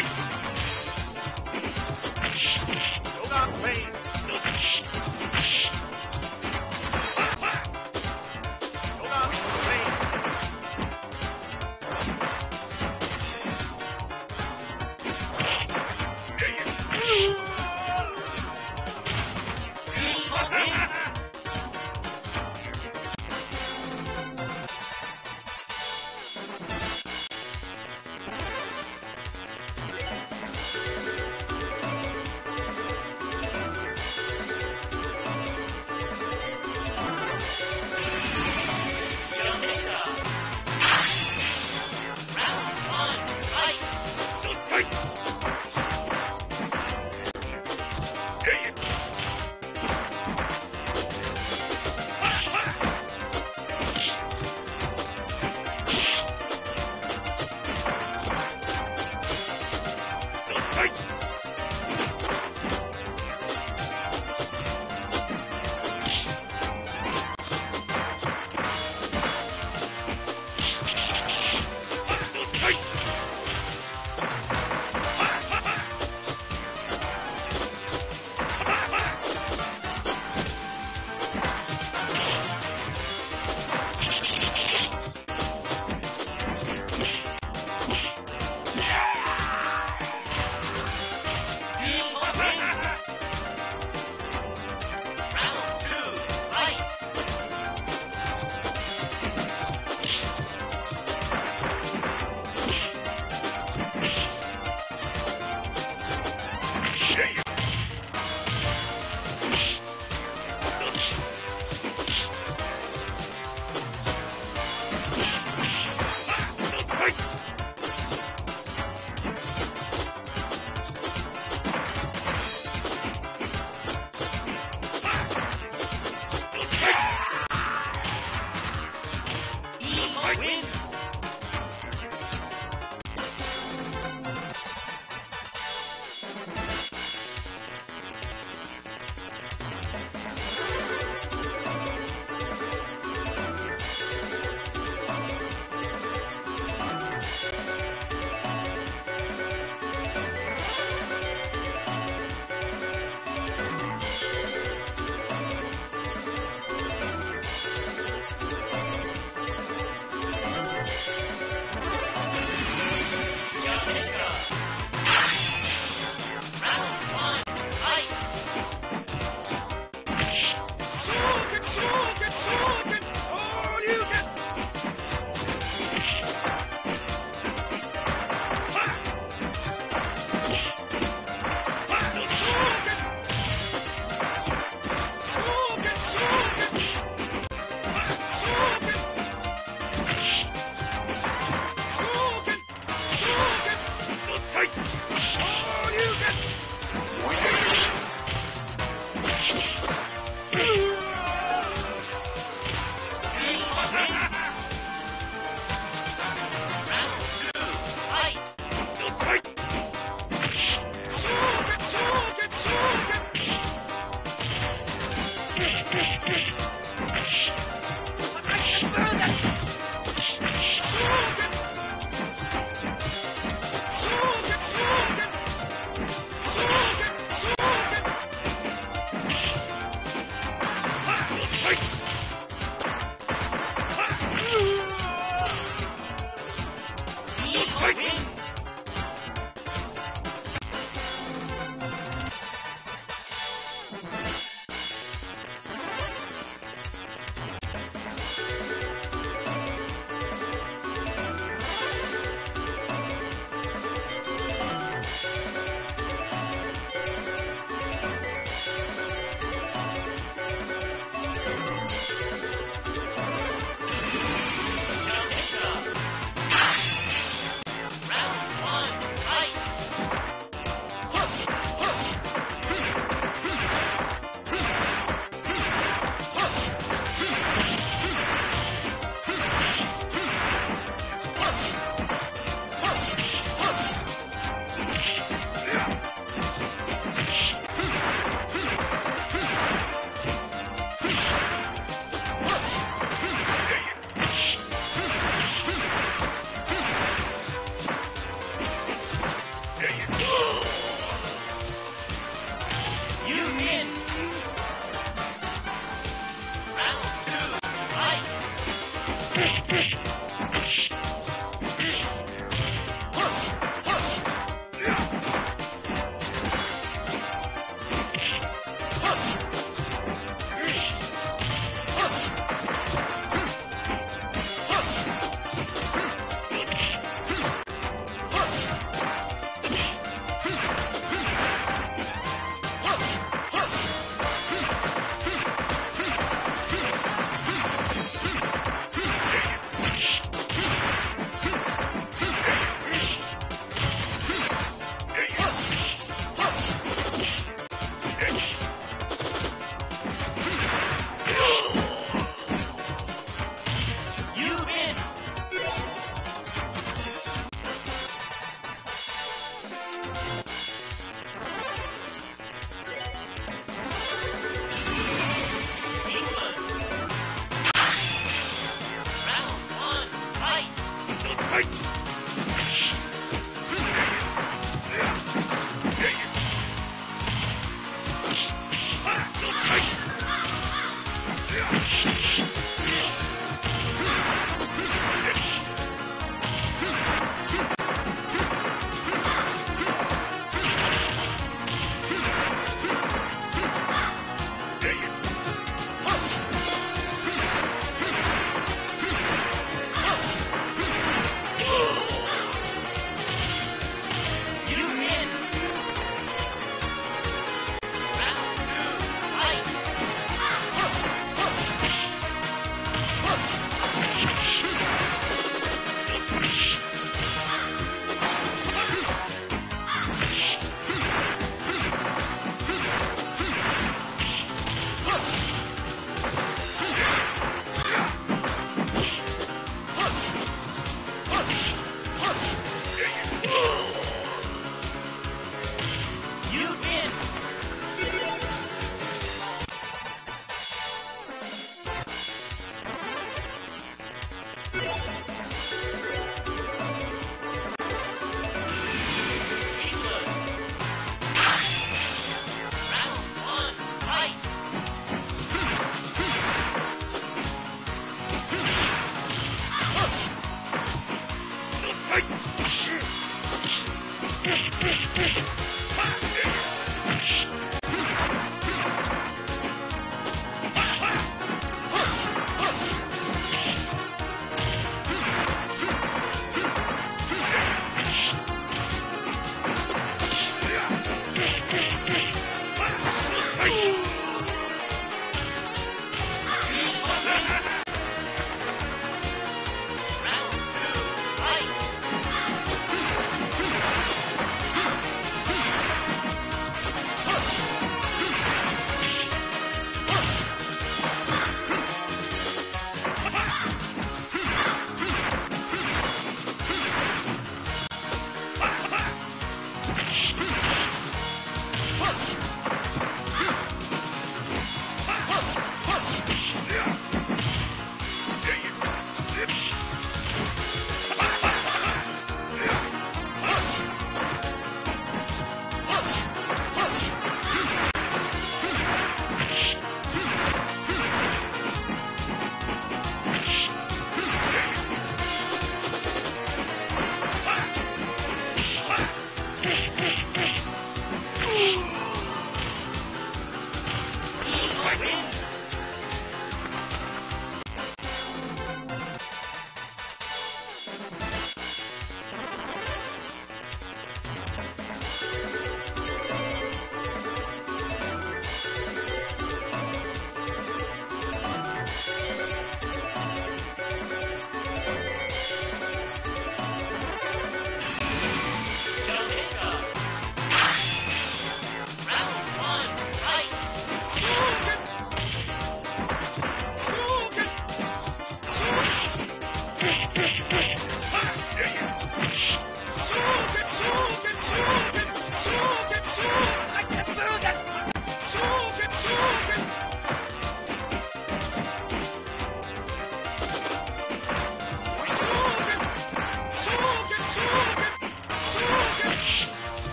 Fight! Shogun Pain!